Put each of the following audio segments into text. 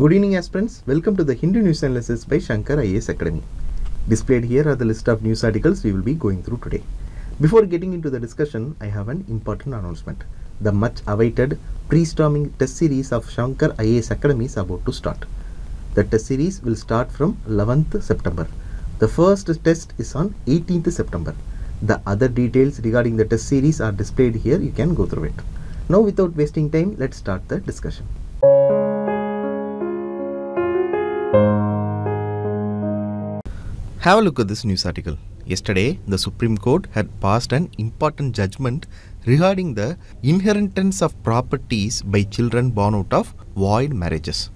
Good evening aspirants, welcome to the Hindu News Analysis by Shankar IAS Academy. Displayed here are the list of news articles we will be going through today. Before getting into the discussion, I have an important announcement. The much awaited pre-storming test series of Shankar IAS Academy is about to start. The test series will start from 11th September. The first test is on 18th September. The other details regarding the test series are displayed here, you can go through it. Now without wasting time, let's start the discussion. Have a look at this news article. Yesterday, the Supreme Court had passed an important judgment regarding the inheritance of properties by children born out of void marriages.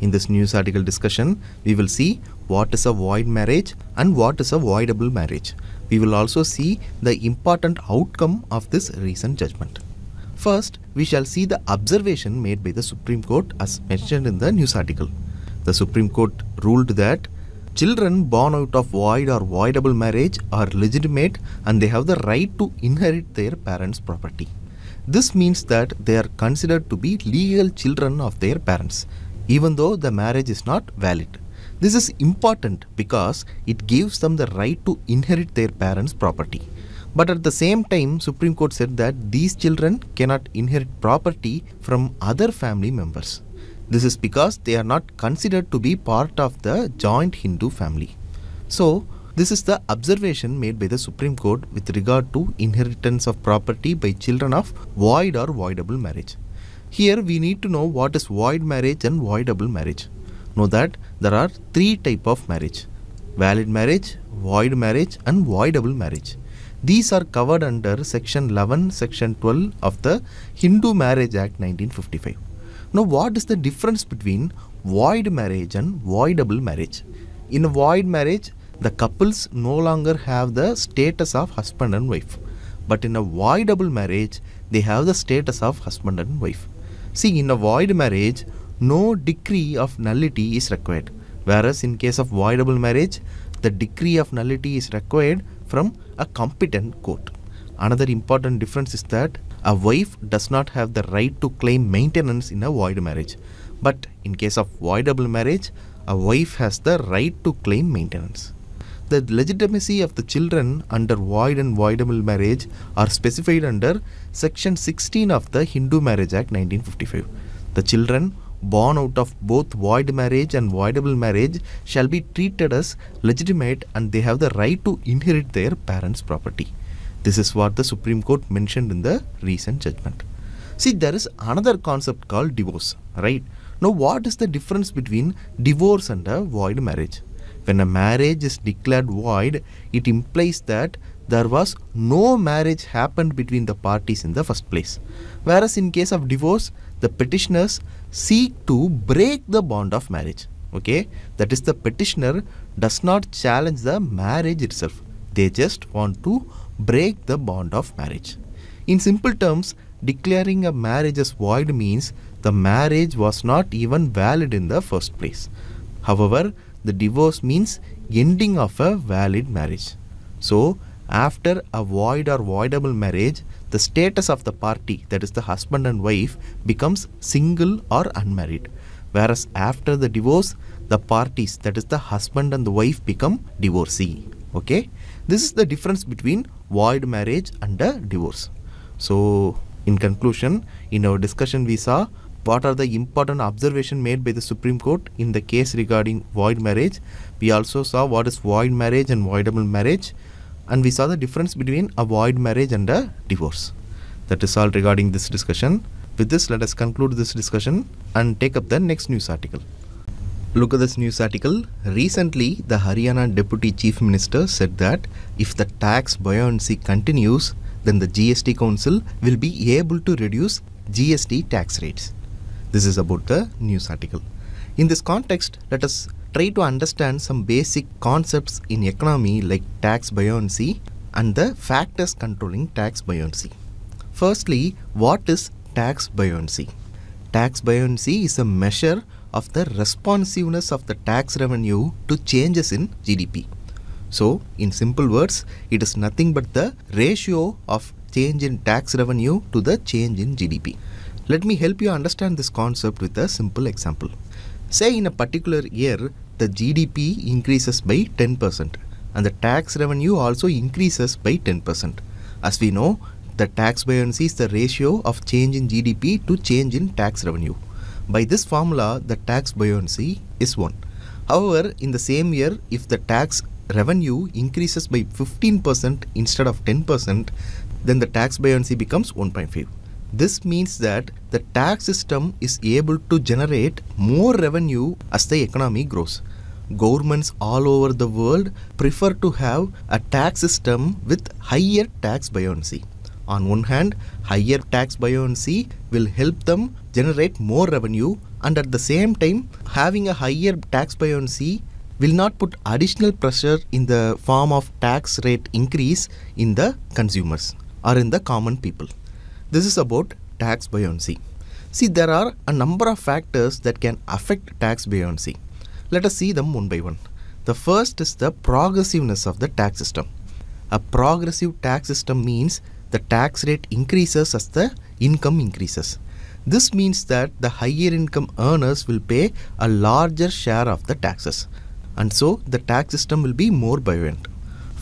In this news article discussion, we will see what is a void marriage and what is a voidable marriage. We will also see the important outcome of this recent judgment. First, we shall see the observation made by the Supreme Court as mentioned in the news article. The Supreme Court ruled that children born out of void or voidable marriage are legitimate and they have the right to inherit their parents' property. This means that they are considered to be legal children of their parents, even though the marriage is not valid. This is important because it gives them the right to inherit their parents' property. But at the same time, Supreme Court said that these children cannot inherit property from other family members. This is because they are not considered to be part of the joint Hindu family. So, this is the observation made by the Supreme Court with regard to inheritance of property by children of void or voidable marriage. Here, we need to know what is void marriage and voidable marriage. Know that there are three types of marriage: valid marriage, void marriage and voidable marriage. These are covered under Section 11, Section 12 of the Hindu Marriage Act 1955. Now, what is the difference between void marriage and voidable marriage? In a void marriage, the couples no longer have the status of husband and wife. But in a voidable marriage, they have the status of husband and wife. See, in a void marriage, no decree of nullity is required. Whereas in case of voidable marriage, the decree of nullity is required from a competent court. Another important difference is that a wife does not have the right to claim maintenance in a void marriage. But in case of voidable marriage, a wife has the right to claim maintenance. The legitimacy of the children under void and voidable marriage are specified under Section 16 of the Hindu Marriage Act 1955. The children born out of both void marriage and voidable marriage shall be treated as legitimate and they have the right to inherit their parents' property. This is what the Supreme Court mentioned in the recent judgment. See, there is another concept called divorce, right? Now, what is the difference between divorce and a void marriage? When a marriage is declared void, it implies that there was no marriage happened between the parties in the first place. Whereas in case of divorce, the petitioners seek to break the bond of marriage. Okay, that is, the petitioner does not challenge the marriage itself. They just want to break the bond of marriage. In simple terms, declaring a marriage as void means the marriage was not even valid in the first place. However, the divorce means ending of a valid marriage. So, after a void or voidable marriage, the status of the party, that is the husband and wife, becomes single or unmarried. Whereas after the divorce, the parties, that is the husband and the wife, become divorcee. Okay, this is the difference between void marriage and a divorce. So, in conclusion, in our discussion we saw what are the important observations made by the Supreme Court in the case regarding void marriage. We also saw what is void marriage and voidable marriage, and we saw the difference between a void marriage and a divorce. That is all regarding this discussion. With this, let us conclude this discussion and take up the next news article. Look at this news article. Recently, the Haryana Deputy Chief Minister said that if the tax buoyancy continues, then the GST Council will be able to reduce GST tax rates. This is about the news article. In this context, let us try to understand some basic concepts in economy like tax buoyancy and the factors controlling tax buoyancy. Firstly, what is tax buoyancy? Tax buoyancy is a measure of the responsiveness of the tax revenue to changes in GDP. So, in simple words, it is nothing but the ratio of change in tax revenue to the change in GDP. Let me help you understand this concept with a simple example. Say in a particular year, the GDP increases by 10% and the tax revenue also increases by 10%. As we know, the tax buoyancy is the ratio of change in GDP to change in tax revenue. By this formula, the tax buoyancy is 1. However, in the same year, if the tax revenue increases by 15% instead of 10%, then the tax buoyancy becomes 1.5. This means that the tax system is able to generate more revenue as the economy grows. Governments all over the world prefer to have a tax system with higher tax buoyancy. On one hand, higher tax buoyancy will help them generate more revenue, and at the same time, having a higher tax buoyancy will not put additional pressure in the form of tax rate increase in the consumers or in the common people. This is about tax buoyancy. See, there are a number of factors that can affect tax buoyancy. Let us see them one by one. The first is the progressiveness of the tax system. A progressive tax system means the tax rate increases as the income increases. This means that the higher income earners will pay a larger share of the taxes. And so the tax system will be more buoyant.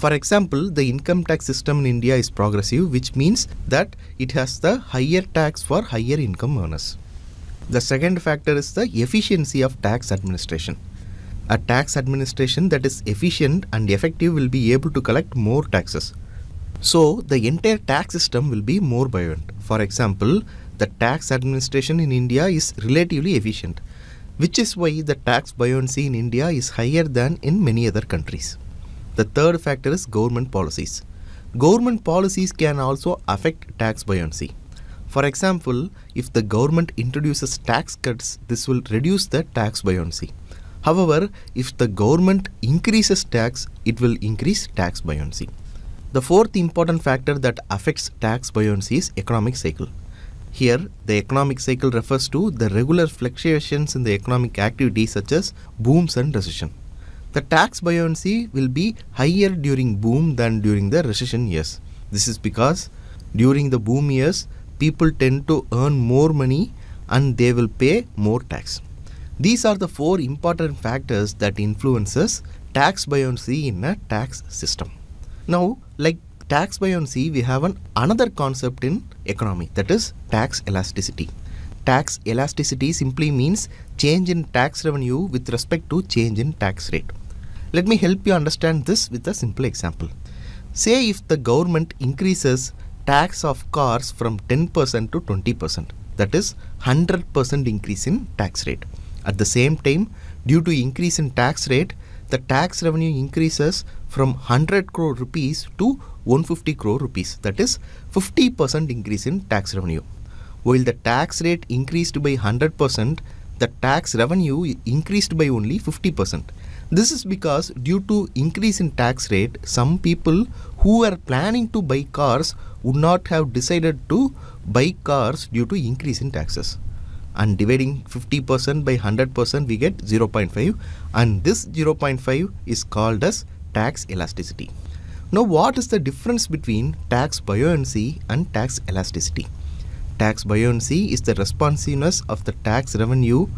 For example, the income tax system in India is progressive, which means that it has the higher tax for higher income earners. The second factor is the efficiency of tax administration. A tax administration that is efficient and effective will be able to collect more taxes. So the entire tax system will be more buoyant. For example, the tax administration in India is relatively efficient, which is why the tax buoyancy in India is higher than in many other countries. The third factor is government policies. Government policies can also affect tax buoyancy. For example, if the government introduces tax cuts, this will reduce the tax buoyancy. However, if the government increases tax, it will increase tax buoyancy. The fourth important factor that affects tax buoyancy is economic cycle. Here, the economic cycle refers to the regular fluctuations in the economic activity such as booms and recession. The tax buoyancy will be higher during boom than during the recession years. This is because during the boom years, people tend to earn more money and they will pay more tax. These are the four important factors that influences tax buoyancy in a tax system. Now, like tax buoyancy, we have another concept in economy, that is tax elasticity. Tax elasticity simply means change in tax revenue with respect to change in tax rate. Let me help you understand this with a simple example. Say if the government increases tax of cars from 10% to 20%, that is 100% increase in tax rate. At the same time, due to increase in tax rate, the tax revenue increases from 100 crore rupees to 150 crore rupees, that is 50% increase in tax revenue. While the tax rate increased by 100%, the tax revenue increased by only 50%. This is because due to increase in tax rate, some people who were planning to buy cars would not have decided to buy cars due to increase in taxes. And dividing 50% by 100%, we get 0.5, and this 0.5 is called as tax elasticity. Now, what is the difference between tax buoyancy and tax elasticity? Tax buoyancy is the responsiveness of the tax revenue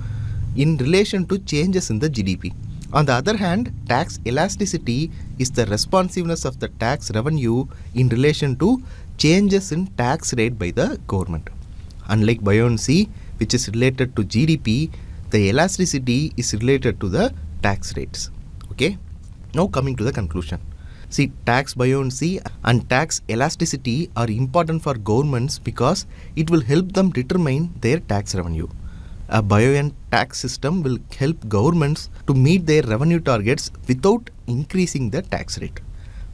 in relation to changes in the GDP. On the other hand, tax elasticity is the responsiveness of the tax revenue in relation to changes in tax rate by the government. Unlike buoyancy, which is related to GDP, the elasticity is related to the tax rates. Okay. Now coming to the conclusion. See, tax buoyancy and tax elasticity are important for governments because it will help them determine their tax revenue. A buoyant tax system will help governments to meet their revenue targets without increasing the tax rate.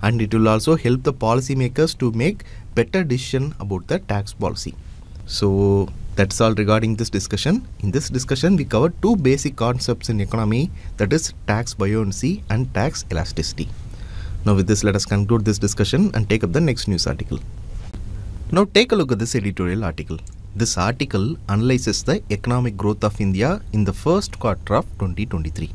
And it will also help the policymakers to make better decisions about the tax policy. So that's all regarding this discussion. In this discussion, we covered two basic concepts in economy, that is tax buoyancy and tax elasticity. Now with this, let us conclude this discussion and take up the next news article. Now take a look at this editorial article. This article analyzes the economic growth of India in the first quarter of 2023.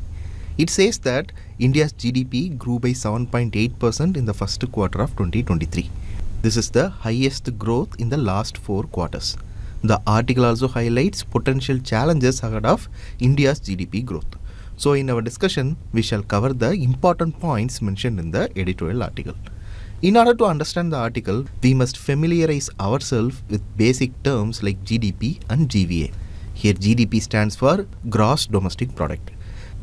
It says that India's GDP grew by 7.8% in the first quarter of 2023. This is the highest growth in the last 4 quarters. The article also highlights potential challenges ahead of India's GDP growth. So in our discussion, we shall cover the important points mentioned in the editorial article. In order to understand the article, we must familiarize ourselves with basic terms like GDP and GVA. Here GDP stands for Gross Domestic Product.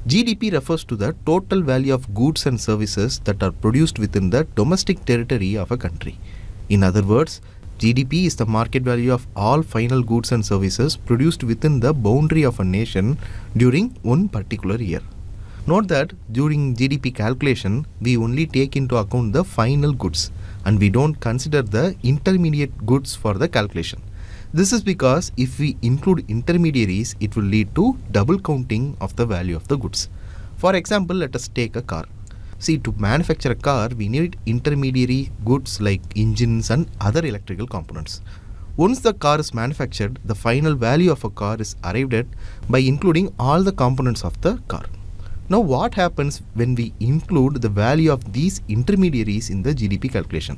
GDP refers to the total value of goods and services that are produced within the domestic territory of a country. In other words, GDP is the market value of all final goods and services produced within the boundary of a nation during one particular year. Note that during GDP calculation, we only take into account the final goods and we don't consider the intermediate goods for the calculation. This is because if we include intermediaries, it will lead to double counting of the value of the goods. For example, let us take a car. See, to manufacture a car, we need intermediary goods like engines and other electrical components. Once the car is manufactured, the final value of a car is arrived at by including all the components of the car. Now, what happens when we include the value of these intermediaries in the GDP calculation?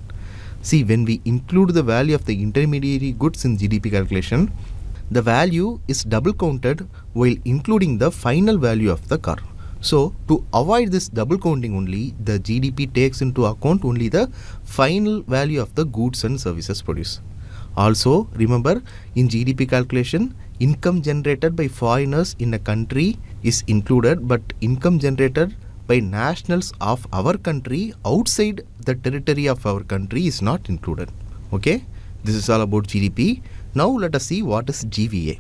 See, when we include the value of the intermediary goods in GDP calculation, the value is double counted while including the final value of the car. So, to avoid this double counting only, the GDP takes into account only the final value of the goods and services produced. Also, remember, in GDP calculation, income generated by foreigners in a country is included, but income generated by nationals of our country outside the territory of our country is not included. Okay, this is all about GDP. Now, let us see what is GVA.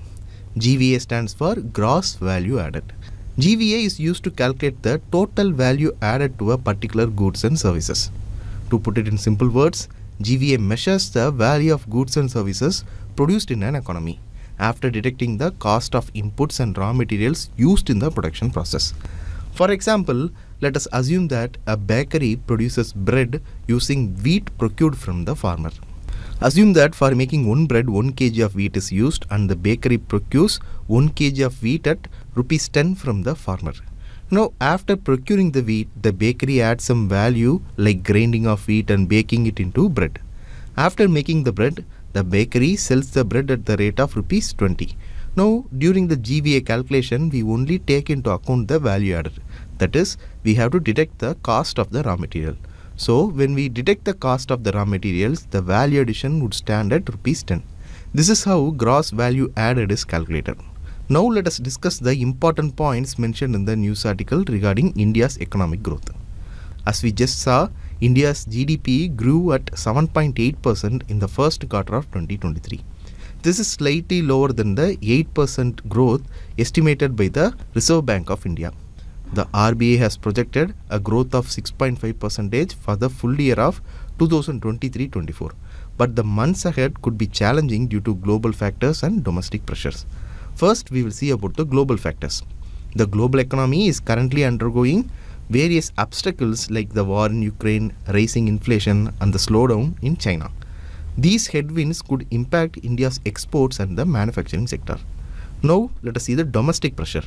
GVA stands for Gross Value Added. GVA is used to calculate the total value added to a particular goods and services. To put it in simple words, GVA measures the value of goods and services produced in an economy after deducting the cost of inputs and raw materials used in the production process. For example, let us assume that a bakery produces bread using wheat procured from the farmer. Assume that for making one bread, 1 kg of wheat is used and the bakery procures 1 kg of wheat at Rs 10 from the farmer. Now, after procuring the wheat, the bakery adds some value like grinding of wheat and baking it into bread. After making the bread, the bakery sells the bread at the rate of Rs 20. Now, during the GVA calculation, we only take into account the value added. That is, we have to deduct the cost of the raw material. So, when we deduct the cost of the raw materials, the value addition would stand at Rs 10. This is how gross value added is calculated. Now, let us discuss the important points mentioned in the news article regarding India's economic growth. As we just saw, India's GDP grew at 7.8% in the first quarter of 2023. This is slightly lower than the 8% growth estimated by the Reserve Bank of India. The RBI has projected a growth of 6.5% for the full year of 2023-24, but the months ahead could be challenging due to global factors and domestic pressures. First, we will see about the global factors. The global economy is currently undergoing various obstacles like the war in Ukraine, rising inflation, and the slowdown in China. These headwinds could impact India's exports and the manufacturing sector. Now, let us see the domestic pressure.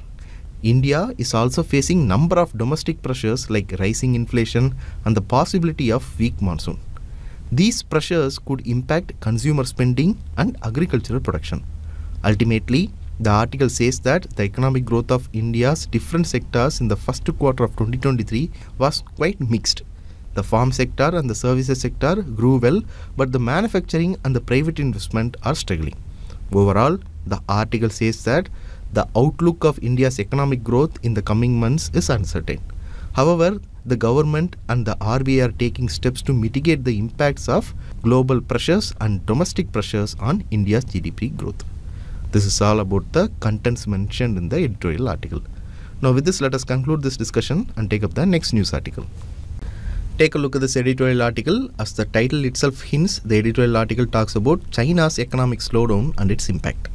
India is also facing a number of domestic pressures like rising inflation and the possibility of weak monsoon. These pressures could impact consumer spending and agricultural production. Ultimately, the article says that the economic growth of India's different sectors in the first quarter of 2023 was quite mixed. The farm sector and the services sector grew well, but the manufacturing and the private investment are struggling. Overall, the article says that the outlook of India's economic growth in the coming months is uncertain. However, the government and the RBI are taking steps to mitigate the impacts of global pressures and domestic pressures on India's GDP growth. This is all about the contents mentioned in the editorial article. Now with this, let us conclude this discussion and take up the next news article. Take a look at this editorial article. As the title itself hints, the editorial article talks about China's economic slowdown and its impact.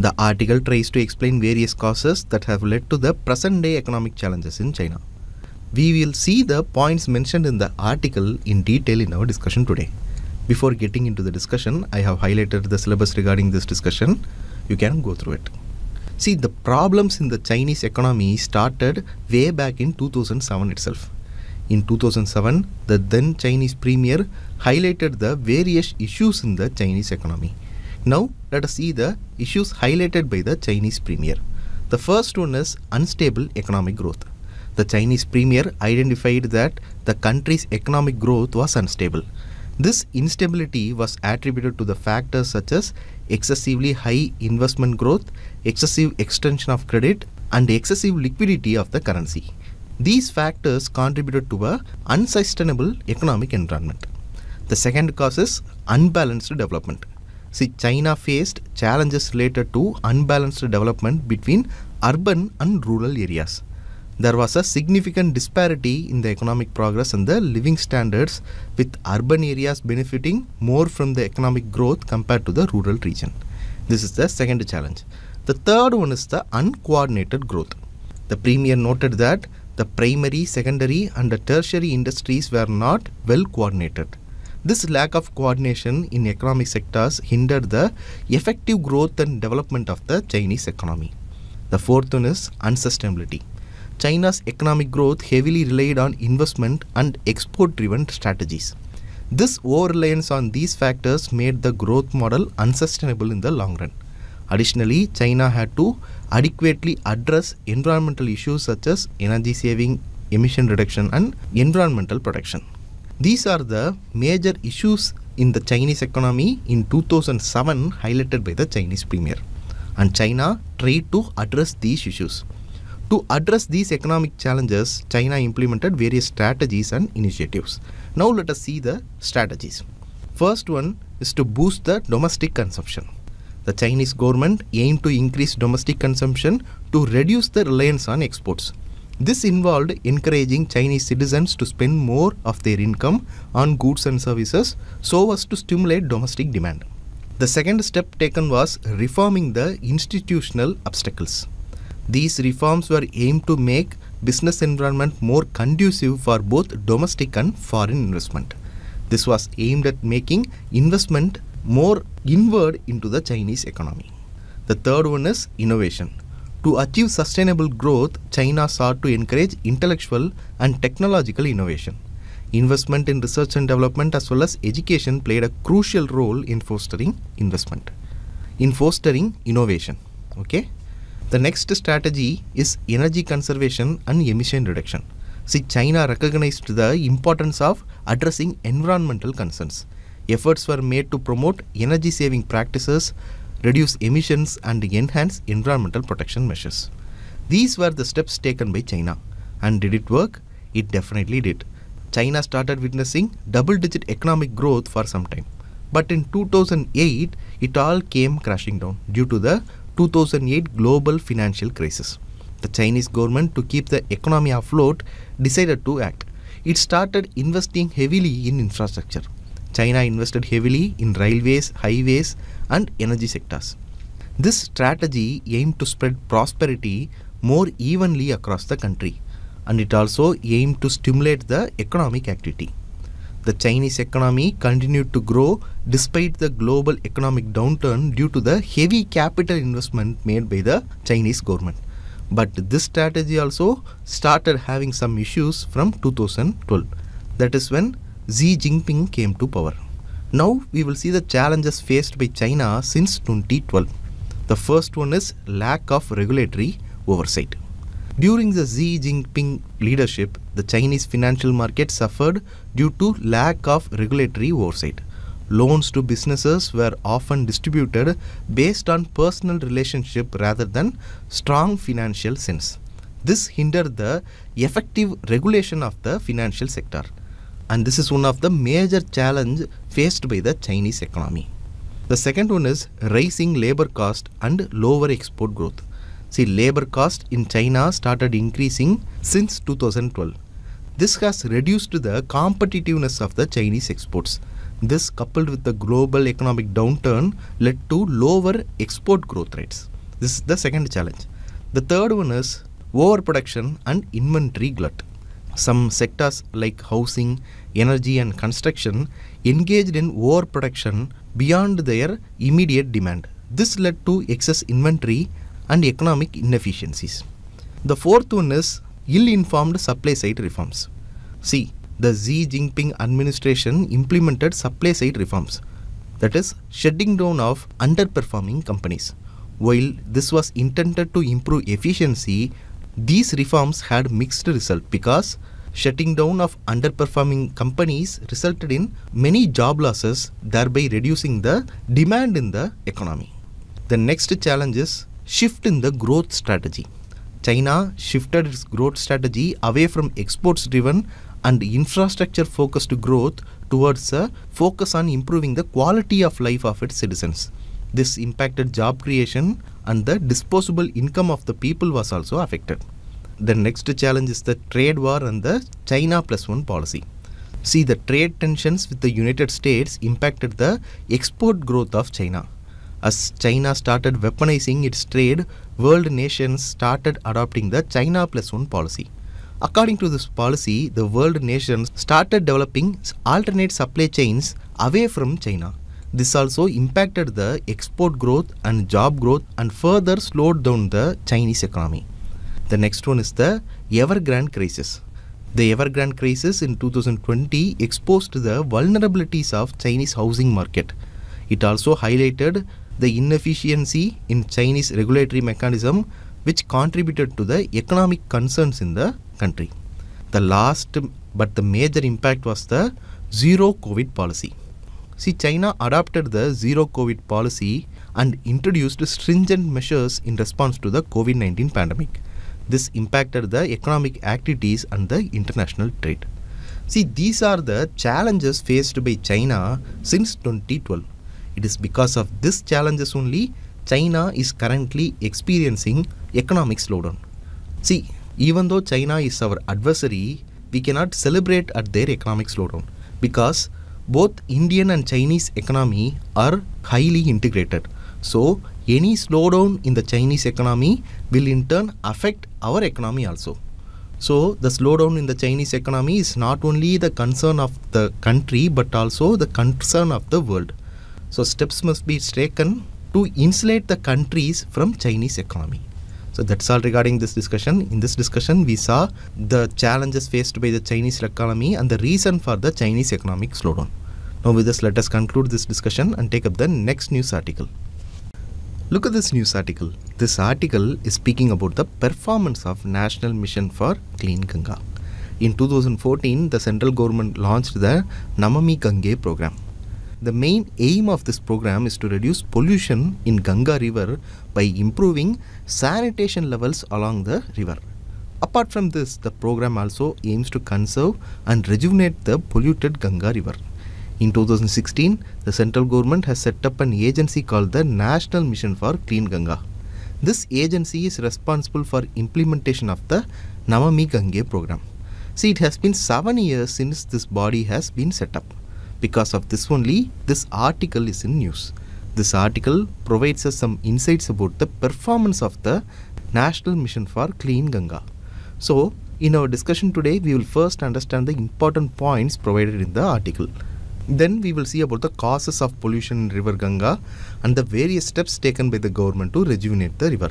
The article tries to explain various causes that have led to the present-day economic challenges in China. We will see the points mentioned in the article in detail in our discussion today. Before getting into the discussion, I have highlighted the syllabus regarding this discussion. You can go through it. See, the problems in the Chinese economy started way back in 2007 itself. In 2007, the then Chinese premier highlighted the various issues in the Chinese economy. Now, let us see the issues highlighted by the Chinese Premier. The first one is unstable economic growth. The Chinese Premier identified that the country's economic growth was unstable. This instability was attributed to the factors such as excessively high investment growth, excessive extension of credit, and excessive liquidity of the currency. These factors contributed to an unsustainable economic environment. The second cause is unbalanced development. See, China faced challenges related to unbalanced development between urban and rural areas. There was a significant disparity in the economic progress and the living standards, with urban areas benefiting more from the economic growth compared to the rural region. This is the second challenge. The third one is the uncoordinated growth. The Premier noted that the primary, secondary and the tertiary industries were not well coordinated. This lack of coordination in economic sectors hindered the effective growth and development of the Chinese economy. The fourth one is unsustainability. China's economic growth heavily relied on investment and export-driven strategies. This over-reliance on these factors made the growth model unsustainable in the long run. Additionally, China had to adequately address environmental issues such as energy saving, emission reduction, and environmental protection. These are the major issues in the Chinese economy in 2007 highlighted by the Chinese Premier. And China tried to address these issues. To address these economic challenges, China implemented various strategies and initiatives. Now let us see the strategies. First one is to boost the domestic consumption. The Chinese government aimed to increase domestic consumption to reduce the reliance on exports. This involved encouraging Chinese citizens to spend more of their income on goods and services so as to stimulate domestic demand. The second step taken was reforming the institutional obstacles. These reforms were aimed to make business environment more conducive for both domestic and foreign investment. This was aimed at making investment more inward into the Chinese economy. The third one is innovation. To achieve sustainable growth, China sought to encourage intellectual and technological innovation. Investment in research and development as well as education played a crucial role in fostering investment, in fostering innovation. Okay. The next strategy is energy conservation and emission reduction. See, China recognized the importance of addressing environmental concerns. Efforts were made to promote energy-saving practices, reduce emissions, and enhance environmental protection measures. These were the steps taken by China. And did it work? It definitely did. China started witnessing double-digit economic growth for some time. But in 2008, it all came crashing down due to the 2008 global financial crisis. The Chinese government, to keep the economy afloat, decided to act. It started investing heavily in infrastructure. China invested heavily in railways, highways, and energy sectors. This strategy aimed to spread prosperity more evenly across the country, and it also aimed to stimulate the economic activity. The Chinese economy continued to grow despite the global economic downturn due to the heavy capital investment made by the Chinese government. But this strategy also started having some issues from 2012. That is when Xi Jinping came to power. Now we will see the challenges faced by China since 2012. The first one is lack of regulatory oversight. During the Xi Jinping leadership, the Chinese financial market suffered due to lack of regulatory oversight. Loans to businesses were often distributed based on personal relationship rather than strong financial sense. This hindered the effective regulation of the financial sector. And this is one of the major challenges faced by the Chinese economy. The second one is rising labor cost and lower export growth. See, labor cost in China started increasing since 2012. This has reduced the competitiveness of the Chinese exports. This, coupled with the global economic downturn, led to lower export growth rates. This is the second challenge. The third one is overproduction and inventory glut. Some sectors like housing, energy and construction engaged in overproduction beyond their immediate demand. This led to excess inventory and economic inefficiencies. The fourth one is ill-informed supply-side reforms. See, the Xi Jinping administration implemented supply-side reforms. that is shutting down of underperforming companies. While this was intended to improve efficiency, these reforms had mixed results because shutting down of underperforming companies resulted in many job losses, thereby reducing the demand in the economy. The next challenge is shift in the growth strategy. China shifted its growth strategy away from exports-driven and infrastructure-focused growth towards a focus on improving the quality of life of its citizens. This impacted job creation and the disposable income of the people was also affected. The next challenge is the trade war and the China plus one policy. See, the trade tensions with the United States impacted the export growth of China. As China started weaponizing its trade, world nations started adopting the China plus one policy. According to this policy, the world nations started developing alternate supply chains away from China. This also impacted the export growth and job growth and further slowed down the Chinese economy. The next one is the Evergrande crisis. The Evergrande crisis in 2020 exposed the vulnerabilities of Chinese housing market. It also highlighted the inefficiency in Chinese regulatory mechanism, which contributed to the economic concerns in the country. The last but the major impact was the zero COVID policy. See, China adopted the zero COVID policy and introduced stringent measures in response to the COVID-19 pandemic. This impacted the economic activities and the international trade. See, these are the challenges faced by China since 2012. It is because of these challenges only China is currently experiencing economic slowdown. See, even though China is our adversary, we cannot celebrate at their economic slowdown because both Indian and Chinese economy are highly integrated. So, any slowdown in the Chinese economy will in turn affect our economy also. So, the slowdown in the Chinese economy is not only the concern of the country but also the concern of the world. So, steps must be taken to insulate the countries from Chinese economy. So, that's all regarding this discussion. In this discussion, we saw the challenges faced by the Chinese economy and the reason for the Chinese economic slowdown. Now, with this, let us conclude this discussion and take up the next news article. Look at this news article. This article is speaking about the performance of National Mission for Clean Ganga. In 2014, the central government launched the Namami Gange program. The main aim of this program is to reduce pollution in Ganga river by improving sanitation levels along the river. Apart from this, the program also aims to conserve and rejuvenate the polluted Ganga river. In 2016, the central government has set up an agency called the National Mission for Clean Ganga. This agency is responsible for implementation of the Namami Gange program. See, it has been 7 years since this body has been set up. Because of this only, this article is in news. This article provides us some insights about the performance of the National Mission for Clean Ganga. So, in our discussion today, we will first understand the important points provided in the article. Then we will see about the causes of pollution in river Ganga and the various steps taken by the government to rejuvenate the river.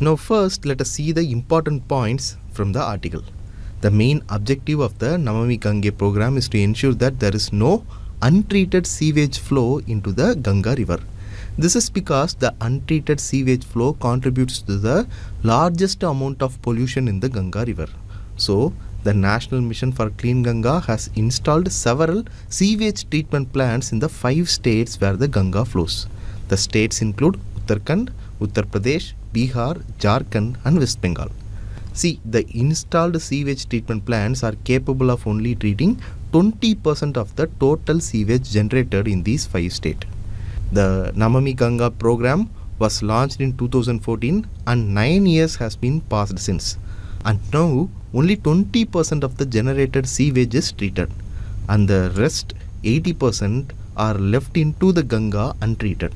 Now first, let us see the important points from the article. The main objective of the Namami Gange program is to ensure that there is no untreated sewage flow into the Ganga river. This is because the untreated sewage flow contributes to the largest amount of pollution in the Ganga river. So, the National Mission for Clean Ganga has installed several sewage treatment plants in the 5 states where the Ganga flows. The states include Uttarakhand, Uttar Pradesh, Bihar, Jharkhand and West Bengal. See, the installed sewage treatment plants are capable of only treating 20% of the total sewage generated in these 5 states. The Namami Ganga program was launched in 2014 and 9 years has been passed since. And now, only 20% of the generated sewage is treated and the rest 80% are left into the Ganga untreated.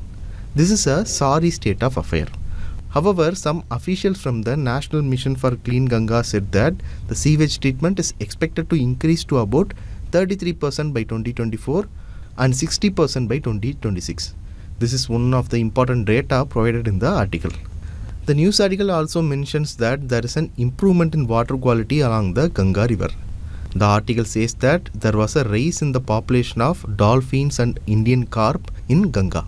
This is a sorry state of affair. However, some officials from the National Mission for Clean Ganga said that the sewage treatment is expected to increase to about 33% by 2024 and 60% by 2026. This is one of the important data provided in the article. The news article also mentions that there is an improvement in water quality along the Ganga river. The article says that there was a rise in the population of dolphins and Indian carp in Ganga.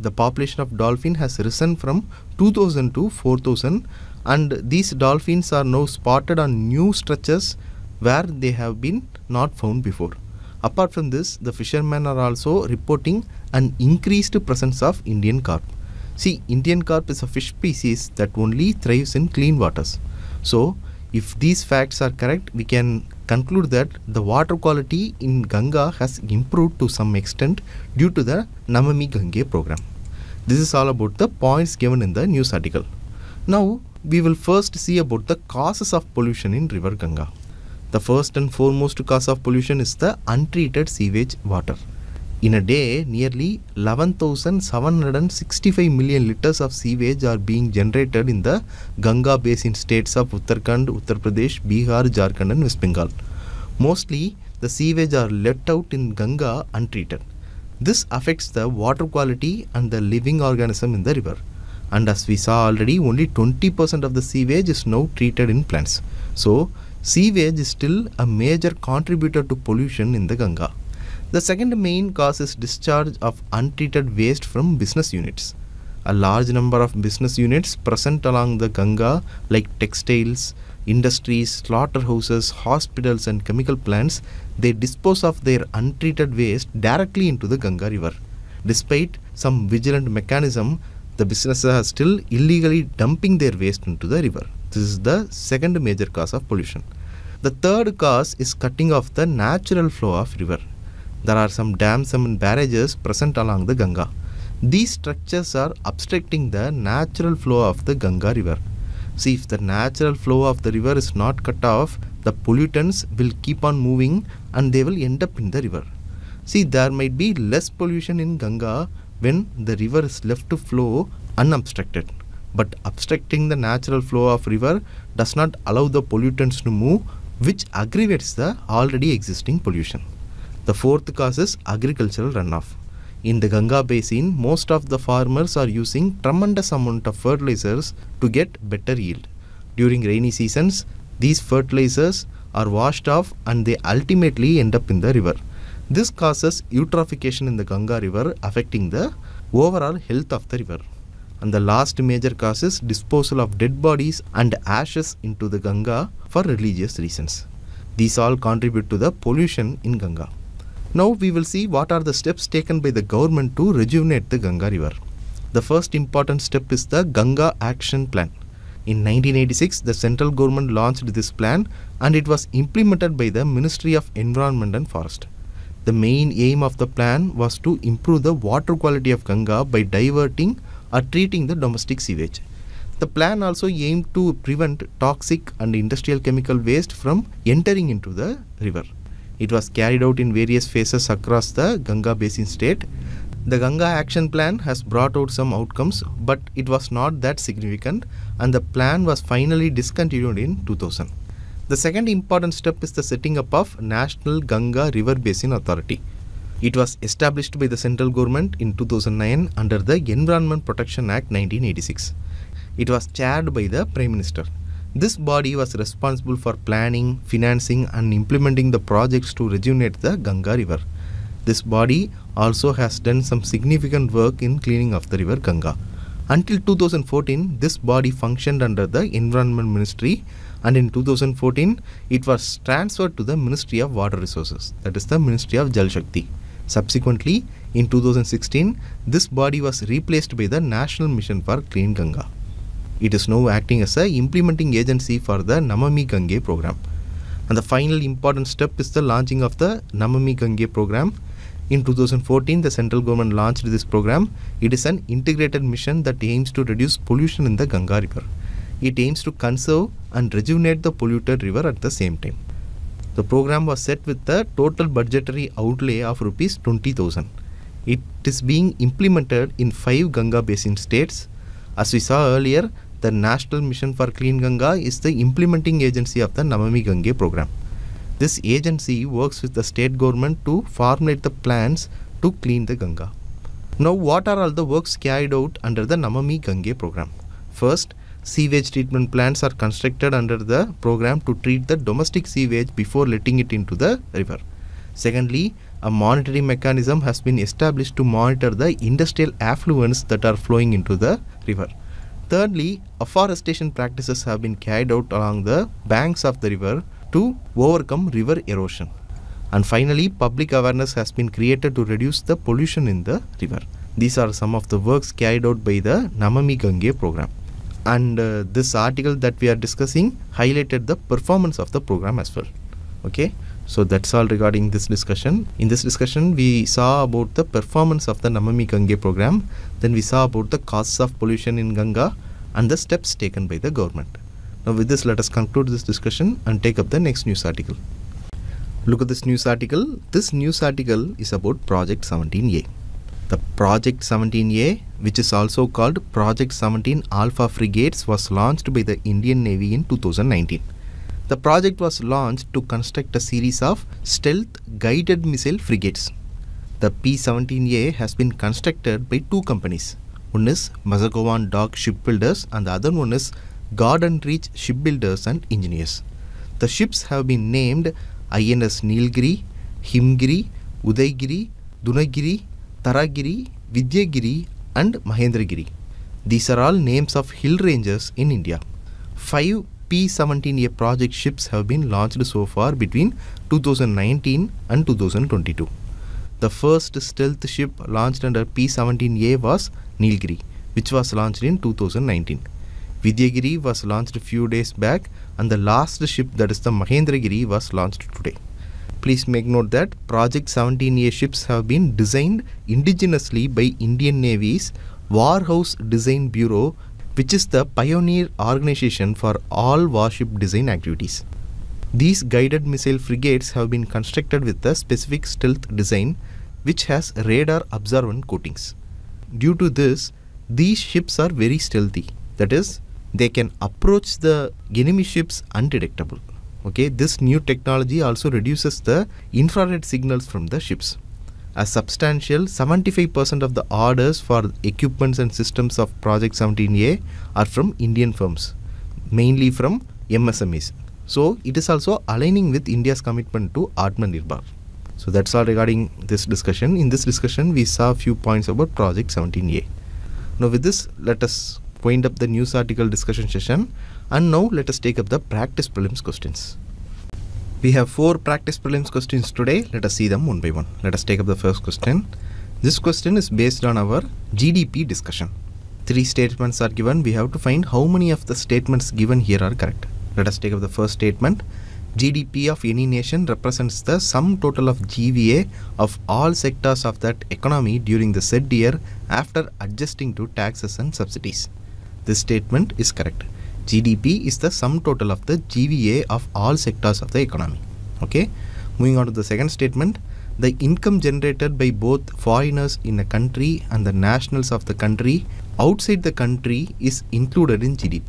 The population of dolphin has risen from 2000 to 4000, and these dolphins are now spotted on new stretches where they have been not found before. Apart from this, the fishermen are also reporting an increased presence of Indian carp. See, Indian carp is a fish species that only thrives in clean waters. So, if these facts are correct, we can conclude that the water quality in Ganga has improved to some extent due to the Namami Gange program. This is all about the points given in the news article. Now, we will first see about the causes of pollution in river Ganga. The first and foremost cause of pollution is the untreated sewage water. In a day, nearly 11,765 million litres of sewage are being generated in the Ganga basin states of Uttarakhand, Uttar Pradesh, Bihar, Jharkhand and West Bengal. Mostly, the sewage are let out in Ganga untreated. This affects the water quality and the living organism in the river. And as we saw already, only 20% of the sewage is now treated in plants. So, sewage is still a major contributor to pollution in the Ganga. The second main cause is discharge of untreated waste from business units. A large number of business units present along the Ganga, like textiles, industries, slaughterhouses, hospitals and chemical plants, they dispose of their untreated waste directly into the Ganga river. Despite some vigilant mechanism, the businesses are still illegally dumping their waste into the river. This is the second major cause of pollution. The third cause is cutting off the natural flow of river. There are some dams and barrages present along the Ganga. These structures are obstructing the natural flow of the Ganga river. See, if the natural flow of the river is not cut off, the pollutants will keep on moving and they will end up in the river. See, there might be less pollution in Ganga when the river is left to flow unobstructed. But obstructing the natural flow of river does not allow the pollutants to move, which aggravates the already existing pollution. The fourth cause is agricultural runoff. In the Ganga basin, most of the farmers are using tremendous amount of fertilizers to get better yield. During rainy seasons, these fertilizers are washed off and they ultimately end up in the river. This causes eutrophication in the Ganga river, affecting the overall health of the river. And the last major cause is disposal of dead bodies and ashes into the Ganga for religious reasons. These all contribute to the pollution in Ganga. Now we will see what are the steps taken by the government to rejuvenate the Ganga river. The first important step is the Ganga Action Plan. In 1986, the central government launched this plan and it was implemented by the Ministry of Environment and Forest. The main aim of the plan was to improve the water quality of Ganga by diverting or treating the domestic sewage. The plan also aimed to prevent toxic and industrial chemical waste from entering into the river. It was carried out in various phases across the Ganga basin state. The Ganga Action Plan has brought out some outcomes, but it was not that significant and the plan was finally discontinued in 2000. The second important step is the setting up of National Ganga River Basin Authority. It was established by the central government in 2009 under the Environment Protection Act 1986. It was chaired by the Prime Minister. This body was responsible for planning, financing and implementing the projects to rejuvenate the Ganga River. This body also has done some significant work in cleaning of the river Ganga. Until 2014, this body functioned under the Environment Ministry, and in 2014, it was transferred to the Ministry of Water Resources, that is the Ministry of Jal Shakti. Subsequently, in 2016, this body was replaced by the National Mission for Clean Ganga. It is now acting as an implementing agency for the Namami Gange program. And the final important step is the launching of the Namami Gange program. In 2014, the central government launched this program. It is an integrated mission that aims to reduce pollution in the Ganga river. It aims to conserve and rejuvenate the polluted river at the same time. The program was set with a total budgetary outlay of rupees 20,000. It is being implemented in 5 Ganga basin states. As we saw earlier, the National Mission for Clean Ganga is the implementing agency of the Namami Gange program. This agency works with the state government to formulate the plans to clean the Ganga. Now, what are all the works carried out under the Namami Gange program? First, sewage treatment plants are constructed under the program to treat the domestic sewage before letting it into the river. Secondly, a monitoring mechanism has been established to monitor the industrial affluents that are flowing into the river. Thirdly, afforestation practices have been carried out along the banks of the river to overcome river erosion. And finally, public awareness has been created to reduce the pollution in the river. These are some of the works carried out by the Namami Gange program. And this article that we are discussing highlighted the performance of the program as well. Okay, so that's all regarding this discussion. In this discussion, we saw about the performance of the Namami Gange program. Then we saw about the causes of pollution in Ganga and the steps taken by the government. Now with this, let us conclude this discussion and take up the next news article. Look at this news article. This news article is about Project 17A. The Project 17A, which is also called Project 17 Alpha Frigates, was launched by the Indian Navy in 2019. The project was launched to construct a series of stealth guided missile frigates. The P-17A has been constructed by two companies. One is Mazagon Dock Shipbuilders and the other one is Garden Reach Shipbuilders and Engineers. The ships have been named INS Nilgiri, Himgiri, Udaygiri, Dunagiri, Taragiri, Vidyagiri and Mahendragiri. These are all names of hill ranges in India. 5 P-17A project ships have been launched so far between 2019 and 2022. The first stealth ship launched under P-17A was Nilgiri, which was launched in 2019. Vidyagiri was launched a few days back and the last ship, that is the Mahendragiri, was launched today. Please make note that Project 17A ships have been designed indigenously by Indian Navy's Warhouse Design Bureau, which is the pioneer organization for all warship design activities. These guided missile frigates have been constructed with a specific stealth design which has radar observant coatings. Due to this, these ships are very stealthy. That is, they can approach the enemy ships undetectable. Okay, this new technology also reduces the infrared signals from the ships. A substantial 75% of the orders for equipments and systems of Project 17A are from Indian firms, mainly from MSMEs. So it is also aligning with India's commitment to Atmanirbhar. So that's all regarding this discussion. In this discussion, we saw a few points about Project 17A. Now with this, let us wind up the news article discussion session and now let us take up the practice prelims questions. We have 4 practice prelims questions today. Let us see them one by one. Let us take up the first question. This question is based on our GDP discussion. 3 statements are given. We have to find how many of the statements given here are correct. Let us take up the first statement. GDP of any nation represents the sum total of GVA of all sectors of that economy during the said year after adjusting to taxes and subsidies. This statement is correct. GDP is the sum total of the GVA of all sectors of the economy. Okay. Moving on to the second statement. The income generated by both foreigners in a country and the nationals of the country outside the country is included in GDP.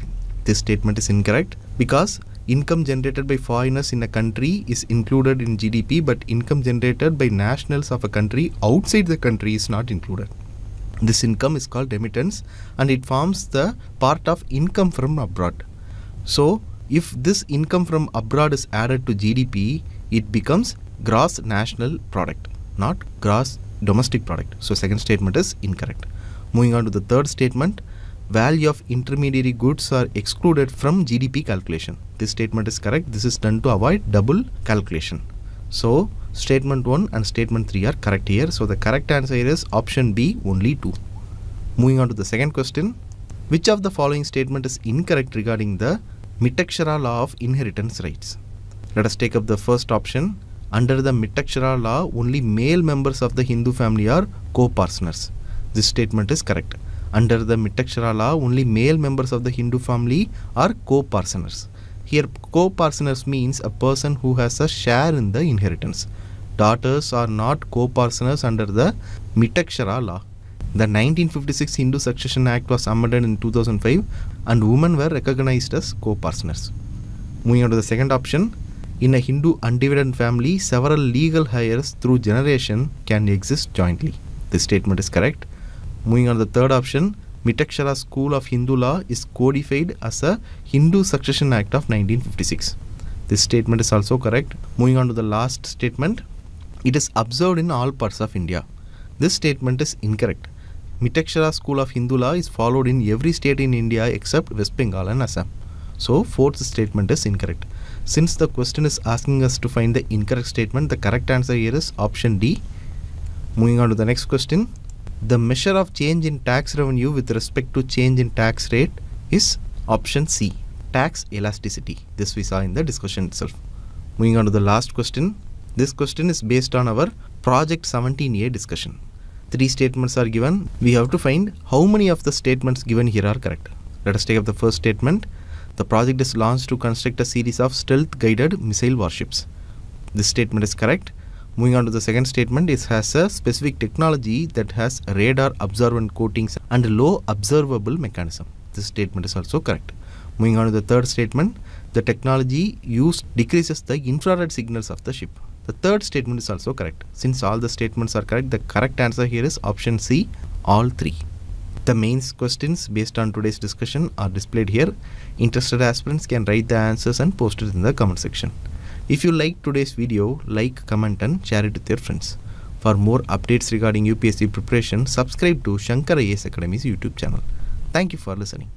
This statement is incorrect because income generated by foreigners in a country is included in GDP, but income generated by nationals of a country outside the country is not included. This income is called remittance and it forms the part of income from abroad. So, if this income from abroad is added to GDP, it becomes gross national product, not gross domestic product. So, second statement is incorrect. Moving on to the third statement, value of intermediary goods are excluded from GDP calculation. This statement is correct. This is done to avoid double calculation. So, statement 1 and statement 3 are correct here. So the correct answer is option B, only 2. Moving on to the second question. Which of the following statement is incorrect regarding the Mitakshara law of inheritance rights? Let us take up the first option. Under the Mitakshara law, only male members of the Hindu family are co-partners. This statement is correct. Under the Mitakshara law, only male members of the Hindu family are co-partners. Here, co-partners means a person who has a share in the inheritance. Daughters are not co-partners under the Mitakshara law. The 1956 Hindu Succession Act was amended in 2005 and women were recognized as co-partners. Moving on to the second option. In a Hindu undivided family, several legal heirs through generation can exist jointly. This statement is correct. Moving on to the third option. Mitakshara School of Hindu Law is codified as a Hindu Succession Act of 1956. This statement is also correct. Moving on to the last statement, it is observed in all parts of India. This statement is incorrect. Mitakshara School of Hindu Law is followed in every state in India except West Bengal and Assam. So, fourth statement is incorrect. Since the question is asking us to find the incorrect statement, the correct answer here is option D. Moving on to the next question. The measure of change in tax revenue with respect to change in tax rate is option C, tax elasticity. This we saw in the discussion itself. Moving on to the last question. This question is based on our Project 17A discussion. Three statements are given. We have to find how many of the statements given here are correct. Let us take up the first statement. The project is launched to construct a series of stealth guided missile warships. This statement is correct. Moving on to the second statement, it has a specific technology that has radar absorbent coatings and low observable mechanism. This statement is also correct. Moving on to the third statement, the technology used decreases the infrared signals of the ship. The third statement is also correct. Since all the statements are correct, the correct answer here is option C, all three. The mains questions based on today's discussion are displayed here. Interested aspirants can write the answers and post it in the comment section. If you like today's video, like, comment and share it with your friends. For more updates regarding UPSC preparation, subscribe to Shankar IAS Academy's YouTube channel. Thank you for listening.